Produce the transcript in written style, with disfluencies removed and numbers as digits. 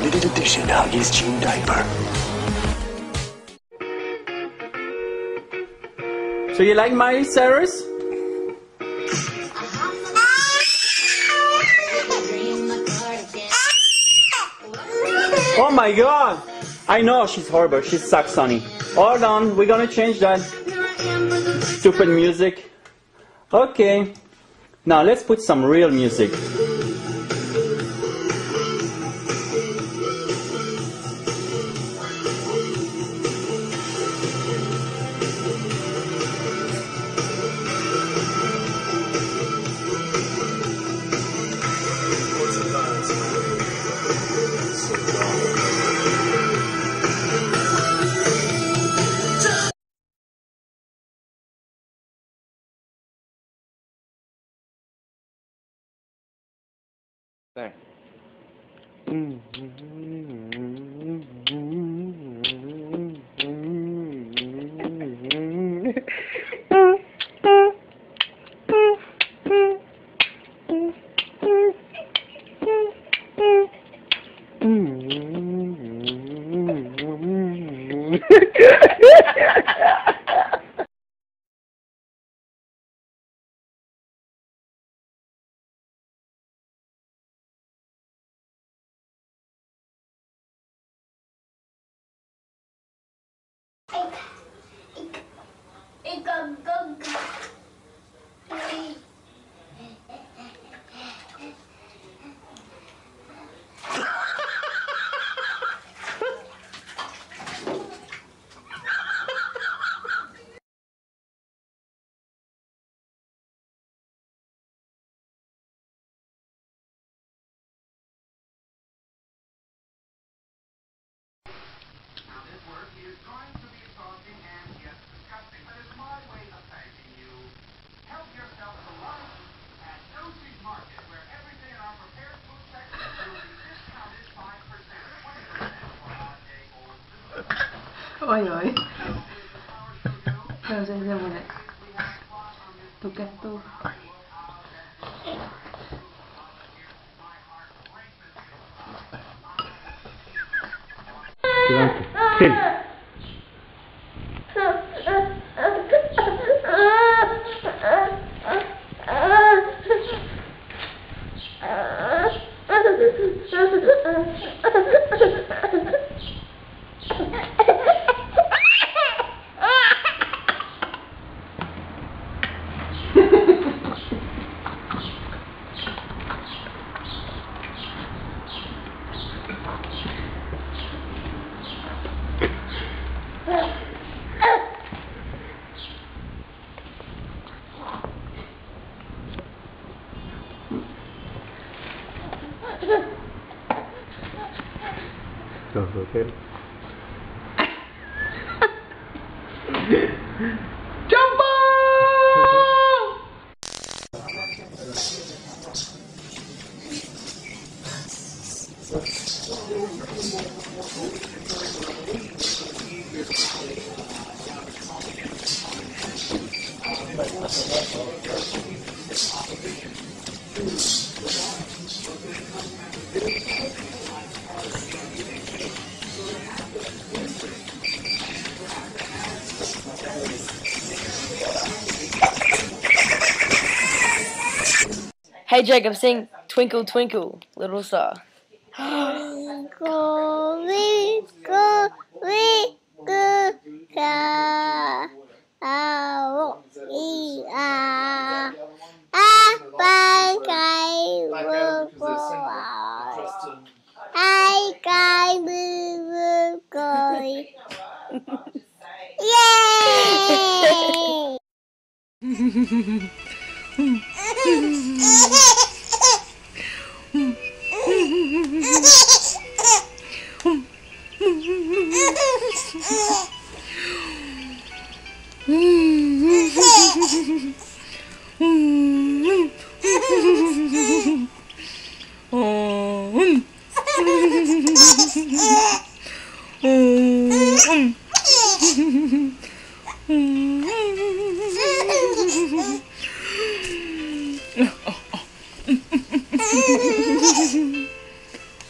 limited edition Huggies jean diaper. So you like Miley Cyrus? Oh my god! I know she's horrible, she sucks, honey. Hold on, we're gonna change that. Stupid music. Okay. Now let's put some real music. There. Oi, oi. Pero se dice buena. ¿Tú qué es tú? Sounds okay. Jumbo! Hey Jacob, sing Twinkle Twinkle Little Star. Twinkle, twinkle, twinkle, star. How we are.